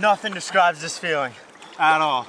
Nothing describes this feeling at all.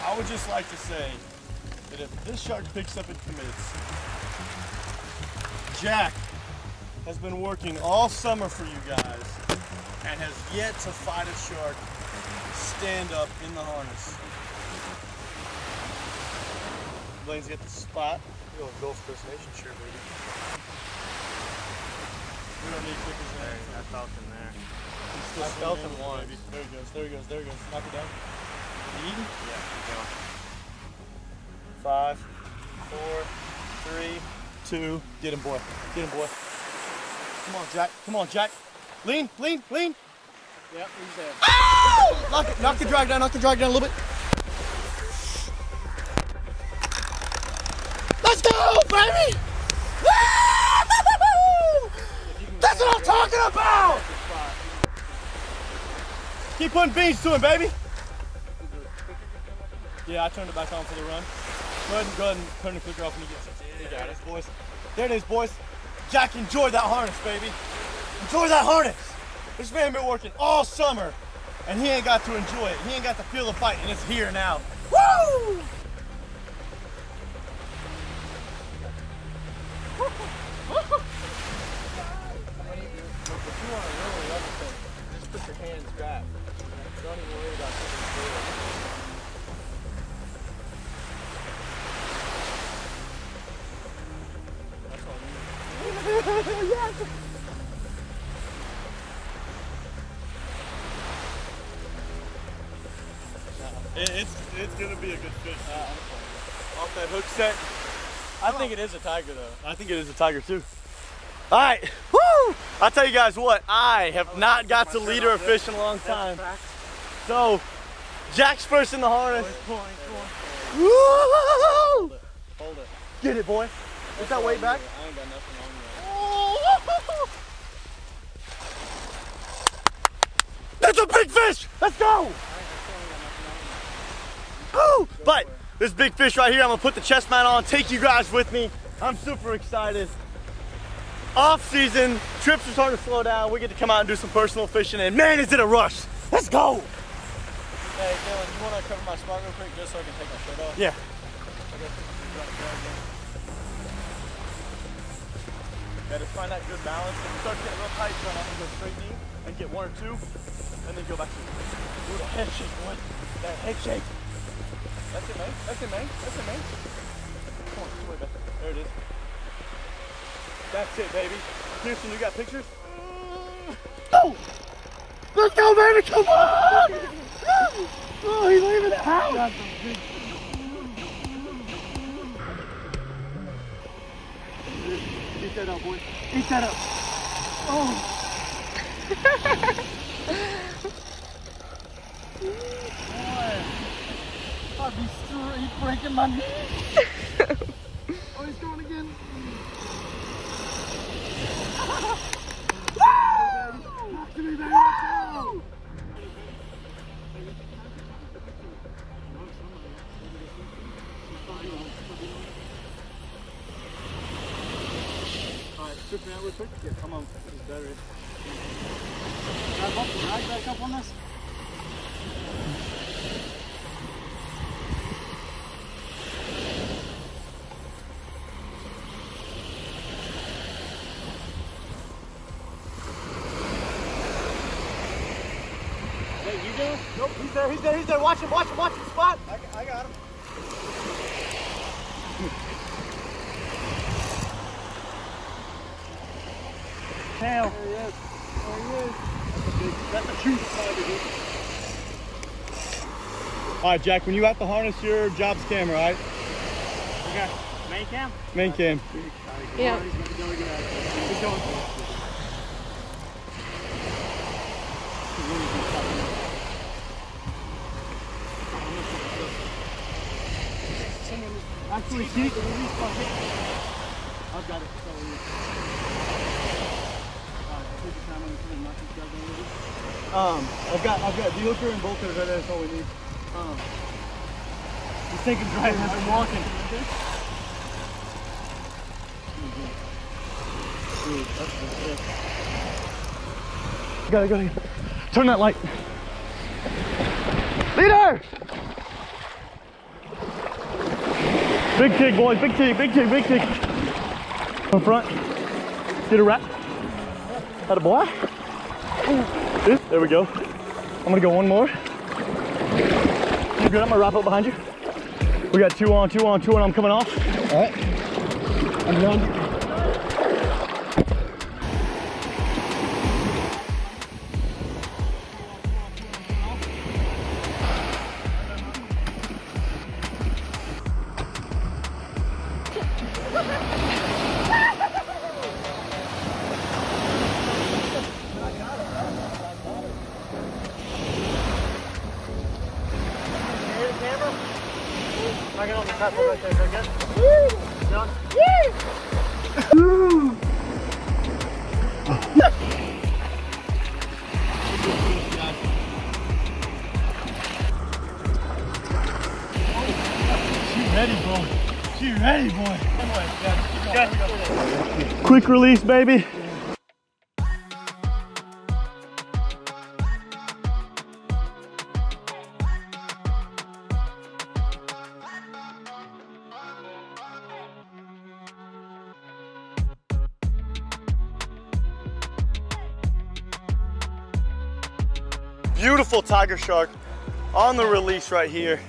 I would just like to say that if this shark picks up and commits, Jack has been working all summer for you guys and has yet to fight a shark stand up in the harness. Blaine's got the spot. You're on Gulf Coast Nation shirt, baby. We don't need clickers in there. I felt him there. I felt him once. Baby. There he goes, there he goes, there he goes. Knock it down. Yeah, keep going. 5, 4, 3, 2. Get him, boy. Get him, boy. Come on, Jack. Come on, Jack. Lean, lean, lean. Yep, he's there. Oh! Knock it, knock the drag down, knock the drag down a little bit. Let's go, baby! That's what I'm talking about! Keep putting beans to him, baby. Yeah, I turned it back on for the run. Go ahead and turn the clicker off when you get it. There it is, boys. There it is, boys. Jack, enjoy that harness, baby. Enjoy that harness. This man been working all summer, and he ain't got to enjoy it. He ain't got to feel the fight, and it's here now. Woo! Just put your hands back. Don't even worry about it. Yes. It's gonna be a good fish. Off that hook set. I think it is a tiger though. I think it is a tiger too. All right, woo! I'll tell you guys what. I have not got to leader a fish in a long time. So, Jack's first in the harness. Boy, boy, boy. Woo! Hold it. Hold it. Get it, boy. Is that way back? I ain't got nothing on me. Oh! That's a big fish! Let's go! Woo! But this big fish right here, I'm gonna put the chest mount on, take you guys with me. I'm super excited. Off season, trips are starting to slow down. We get to come out and do some personal fishing, and man, is it a rush! Let's go! Hey, Dylan, you wanna cover my spot real quick just so I can take my shirt off? Yeah. Okay. Gotta find that good balance. If it starts getting real tight, so I'm gonna go straight knee and get one or two, and then go back to the little head shake, boy. That head shake. That's it, man. That's it, man. That's it, man. Come on, way back. There it is. That's it, baby. Houston, you got pictures? Oh! Let's go, baby. Come on! Oh, he's leaving the house. Eat that up, boy. Eat that up. Oh. Boy, I'd be straight breaking my knee. Oh, he's going again. Talk to me, baby. Woo! Strip me out real quick. Yeah, come on. It's better. Grab up. Right back up on us. Nope, he's there, watch him, Spot! I got him. Tail. There he is. That's a true spot. Alright, Jack, when you have to harness your job's camera, alright? Okay, main cam? Main cam. Yeah. Keep going. Actually, I've got it. I've got the hooker and bolter right there. That's all we need. He's taking drive as I'm walking. Dude, that's sick. Gotta turn that light. Leader! Big jig, boys, big jig. In front, get a wrap. Had a boy. There we go. I'm gonna go one more. You good? I'm gonna wrap up behind you. We got two on, I'm coming off. All right, I'm done. I got on the top right there, very good. Woo! Done? Woo! She ready, boy. Anyway, yeah, keep going. Quick release, baby. Beautiful tiger shark on the release right here.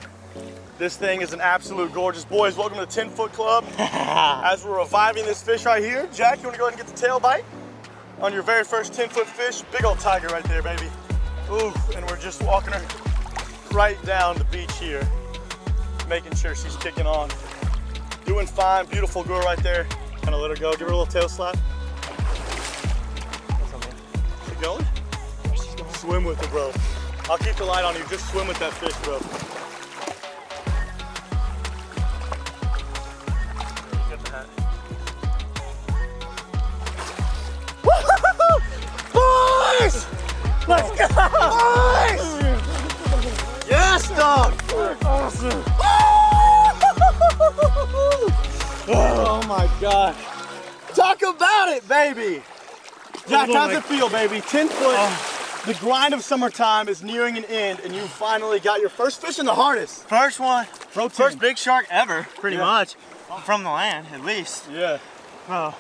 This thing is an absolute gorgeous. Boys, welcome to the 10 Foot Club. As we're reviving this fish right here, Jack, you wanna go ahead and get the tail bite on your very first 10 foot fish? Big old tiger right there, baby. Ooh, and we're just walking her right down the beach here, making sure she's kicking on. Doing fine, beautiful girl right there. Kinda let her go, give her a little tail slap. Is it going? Swim with it, bro. I'll keep the light on you. Just swim with that fish, bro. Get the hat. Boys! Let's go! Boys! Yes, dog! Awesome! Oh my gosh. Talk about it, baby! Jack, how's it feel, baby? 10 foot. The grind of summertime is nearing an end, and you finally got your first fish in the harness. First one. Protein. First big shark ever, pretty much. From the land, at least. Yeah. Oh,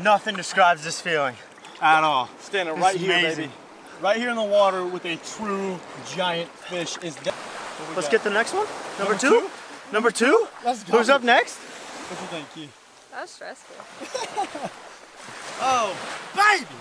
nothing describes this feeling at all. Standing right here, amazing, baby. Right here in the water with a true giant fish is that. Let's get the next one. Number two? Number two? Let's go. Who's up next? What do you think, Keith? That was stressful. Oh, baby!